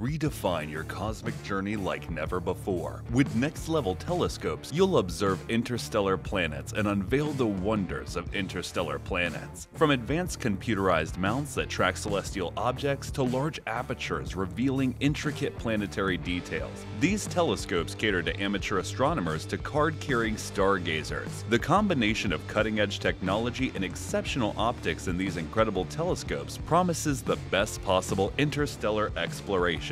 Redefine your cosmic journey like never before. With next-level telescopes, you'll observe interstellar planets and unveil the wonders of interstellar planets. From advanced computerized mounts that track celestial objects to large apertures revealing intricate planetary details, these telescopes cater to amateur astronomers to card-carrying stargazers. The combination of cutting-edge technology and exceptional optics in these incredible telescopes promises the best possible interstellar exploration.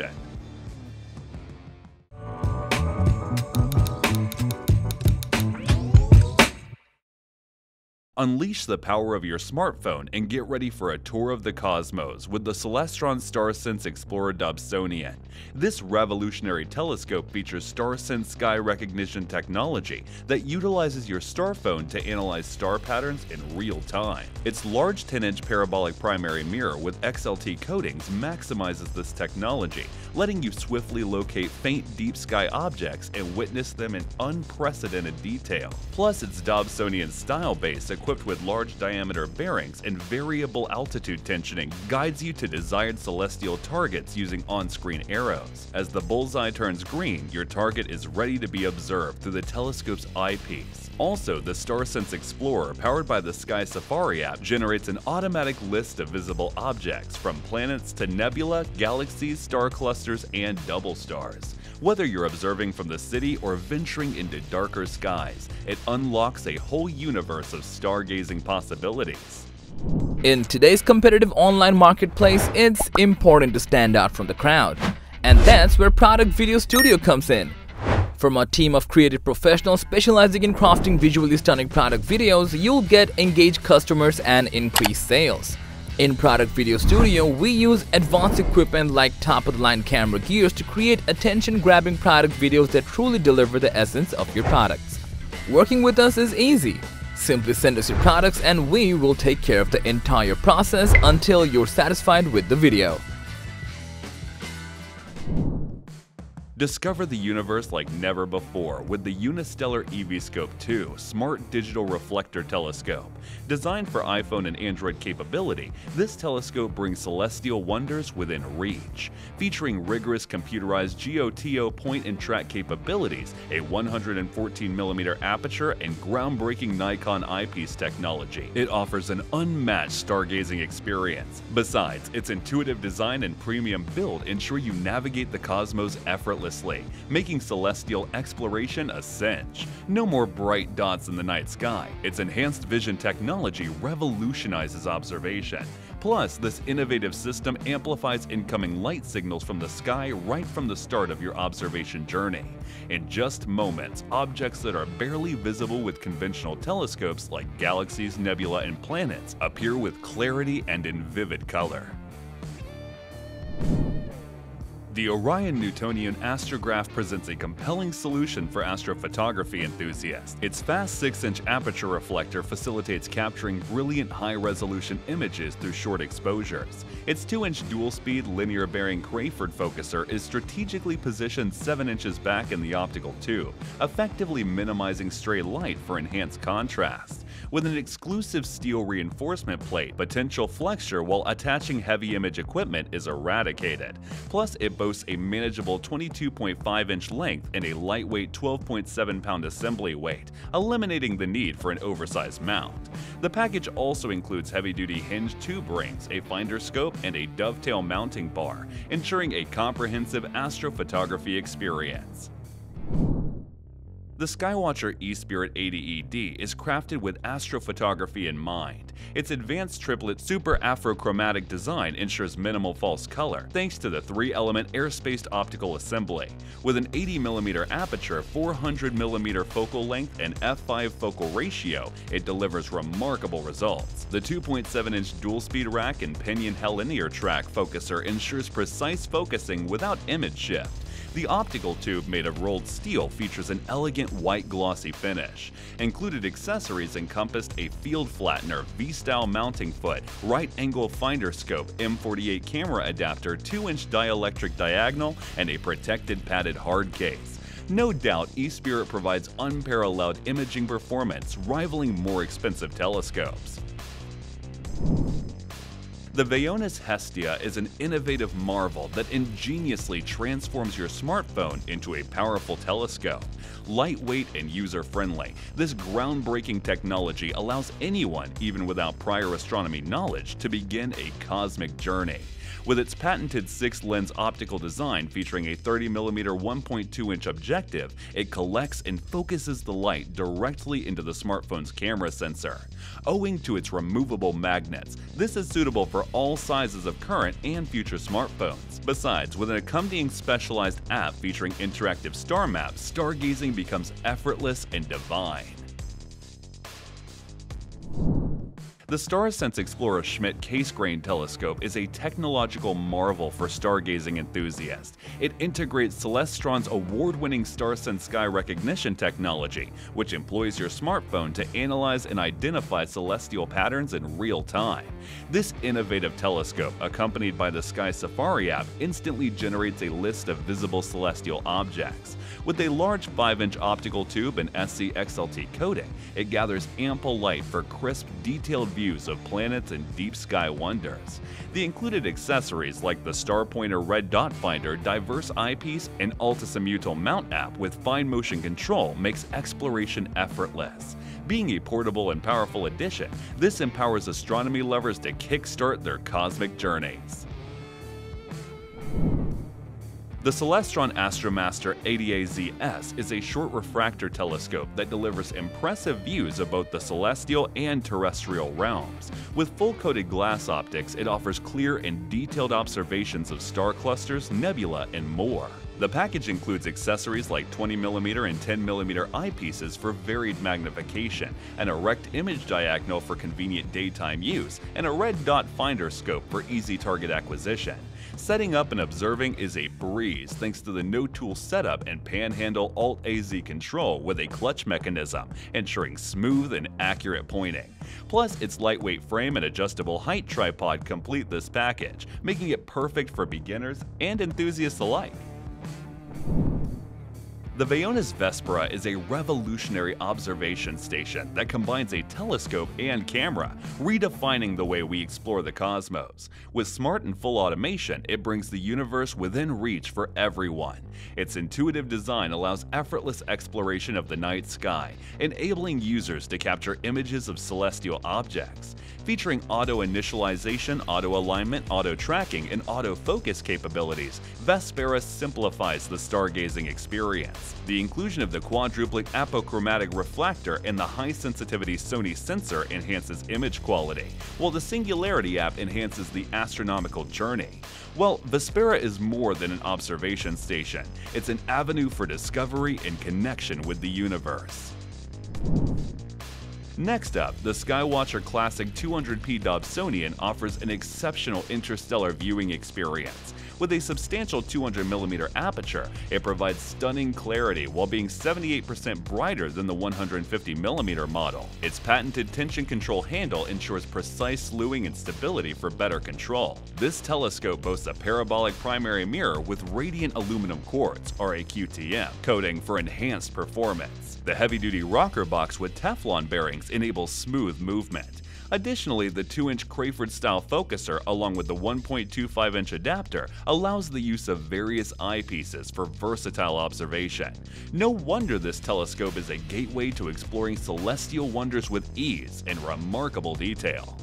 Unleash the power of your smartphone and get ready for a tour of the cosmos with the Celestron StarSense Explorer Dobsonian. This revolutionary telescope features StarSense sky recognition technology that utilizes your starphone to analyze star patterns in real time. Its large 10-inch parabolic primary mirror with XLT coatings maximizes this technology, letting you swiftly locate faint deep sky objects and witness them in unprecedented detail. Plus, its Dobsonian style base equipped with large diameter bearings and variable altitude tensioning guides you to desired celestial targets using on-screen arrows. As the bullseye turns green, your target is ready to be observed through the telescope's eyepiece. Also, the StarSense Explorer, powered by the Sky Safari app, generates an automatic list of visible objects, from planets to nebula, galaxies, star clusters, and double stars. Whether you're observing from the city or venturing into darker skies, it unlocks a whole universe of stargazing possibilities. In today's competitive online marketplace, it's important to stand out from the crowd. And that's where Product Video Studio comes in. From a team of creative professionals specializing in crafting visually stunning product videos, you'll get engaged customers and increased sales. In Product Video Studio, we use advanced equipment like top-of-the-line camera gears to create attention-grabbing product videos that truly deliver the essence of your products. Working with us is easy. Simply send us your products and we will take care of the entire process until you're satisfied with the video. Discover the universe like never before with the Unistellar EVscope 2 Smart Digital Reflector Telescope. Designed for iPhone and Android capability, this telescope brings celestial wonders within reach. Featuring rigorous computerized GOTO point and track capabilities, a 114mm aperture, and groundbreaking Nikon eyepiece technology, it offers an unmatched stargazing experience. Besides, its intuitive design and premium build ensure you navigate the cosmos effortlessly, making celestial exploration a cinch. No more bright dots in the night sky. Its enhanced vision technology revolutionizes observation. Plus, this innovative system amplifies incoming light signals from the sky right from the start of your observation journey. In just moments, objects that are barely visible with conventional telescopes like galaxies, nebula, and planets appear with clarity and in vivid color. The Orion Newtonian Astrograph presents a compelling solution for astrophotography enthusiasts. Its fast 6-inch aperture reflector facilitates capturing brilliant high-resolution images through short exposures. Its 2-inch dual-speed linear bearing Crayford focuser is strategically positioned 7 inches back in the optical tube, effectively minimizing stray light for enhanced contrast. With an exclusive steel reinforcement plate, potential flexure while attaching heavy image equipment is eradicated. Plus, it boasts a manageable 22.5-inch length and a lightweight 12.7-pound assembly weight, eliminating the need for an oversized mount. The package also includes heavy-duty hinge tube rings, a finder scope, and a dovetail mounting bar, ensuring a comprehensive astrophotography experience. The Skywatcher E-Spirit 80ED is crafted with astrophotography in mind. Its advanced triplet super afrochromatic design ensures minimal false color thanks to the 3-element air-spaced optical assembly. With an 80mm aperture, 400mm focal length, and f/5 focal ratio, it delivers remarkable results. The 2.7-inch dual-speed rack and pinion linear track focuser ensures precise focusing without image shift. The optical tube, made of rolled steel, features an elegant white glossy finish. Included accessories encompassed a field flattener, V-style mounting foot, right-angle finder scope, M48 camera adapter, 2-inch dielectric diagonal, and a protected padded hard case. No doubt, E-Spirit provides unparalleled imaging performance, rivaling more expensive telescopes. The Vaonis Hestia is an innovative marvel that ingeniously transforms your smartphone into a powerful telescope. Lightweight and user-friendly, this groundbreaking technology allows anyone, even without prior astronomy knowledge, to begin a cosmic journey. With its patented 6-lens optical design featuring a 30mm 1.2-inch objective, it collects and focuses the light directly into the smartphone's camera sensor. Owing to its removable magnets, this is suitable for all sizes of current and future smartphones. Besides, with an accompanying specialized app featuring interactive star maps, stargazing becomes effortless and divine. The StarSense Explorer Schmidt Case-Grain Telescope is a technological marvel for stargazing enthusiasts. It integrates Celestron's award-winning StarSense Sky Recognition technology, which employs your smartphone to analyze and identify celestial patterns in real time. This innovative telescope, accompanied by the Sky Safari app, instantly generates a list of visible celestial objects. With a large 5-inch optical tube and SC-XLT coding, it gathers ample light for crisp, detailed views of planets and deep sky wonders. The included accessories like the Star Pointer Red Dot Finder, Diverse Eyepiece, and Altisimmutal Mount app with fine motion control makes exploration effortless. Being a portable and powerful addition, this empowers astronomy lovers to kickstart their cosmic journeys. The Celestron Astromaster 80AZS is a short refractor telescope that delivers impressive views of both the celestial and terrestrial realms. With full-coated glass optics, it offers clear and detailed observations of star clusters, nebula, and more. The package includes accessories like 20mm and 10mm eyepieces for varied magnification, an erect image diagonal for convenient daytime use, and a red dot finder scope for easy target acquisition. Setting up and observing is a breeze thanks to the no-tool setup and panhandle Alt-AZ control with a clutch mechanism, ensuring smooth and accurate pointing. Plus, its lightweight frame and adjustable height tripod complete this package, making it perfect for beginners and enthusiasts alike. The Vaonis Vespera is a revolutionary observation station that combines a telescope and camera, redefining the way we explore the cosmos. With smart and full automation, it brings the universe within reach for everyone. Its intuitive design allows effortless exploration of the night sky, enabling users to capture images of celestial objects. Featuring auto-initialization, auto-alignment, auto-tracking, and auto-focus capabilities, Vespera simplifies the stargazing experience. The inclusion of the quadruplet apochromatic reflector and the high-sensitivity Sony sensor enhances image quality, while the Singularity app enhances the astronomical journey. Well, Vespera is more than an observation station. It's an avenue for discovery and connection with the universe. Next up, the Skywatcher Classic 200p Dobsonian offers an exceptional interstellar viewing experience. With a substantial 200mm aperture, it provides stunning clarity while being 78% brighter than the 150mm model. Its patented tension control handle ensures precise slewing and stability for better control. This telescope boasts a parabolic primary mirror with radiant aluminum quartz, RAQTM, coating for enhanced performance. The heavy-duty rocker box with Teflon bearings enables smooth movement. Additionally, the 2-inch Crayford-style focuser, along with the 1.25-inch adapter, allows the use of various eyepieces for versatile observation. No wonder this telescope is a gateway to exploring celestial wonders with ease and remarkable detail.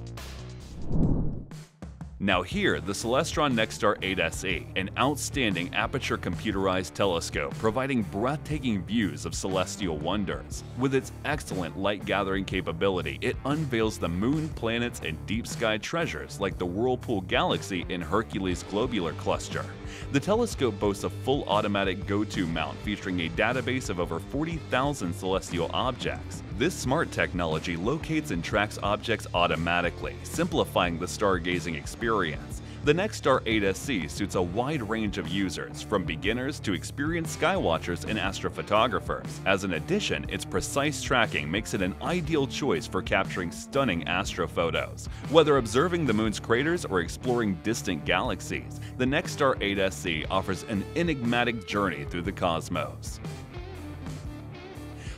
Now here, the Celestron NexStar 8SE, an outstanding aperture computerized telescope providing breathtaking views of celestial wonders. With its excellent light-gathering capability, it unveils the moon, planets, and deep-sky treasures like the Whirlpool Galaxy and Hercules Globular Cluster. The telescope boasts a full automatic go-to mount featuring a database of over 40,000 celestial objects. This smart technology locates and tracks objects automatically, simplifying the stargazing experience. The NexStar 8SE suits a wide range of users, from beginners to experienced skywatchers and astrophotographers. As an addition, its precise tracking makes it an ideal choice for capturing stunning astrophotos. Whether observing the moon's craters or exploring distant galaxies, the NexStar 8SE offers an enigmatic journey through the cosmos.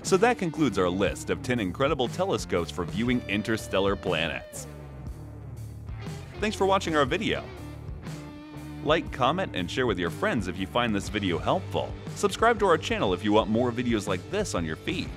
So that concludes our list of 10 incredible telescopes for viewing interstellar planets. Thanks for watching our video. Like, comment, and share with your friends if you find this video helpful. Subscribe to our channel if you want more videos like this on your feed.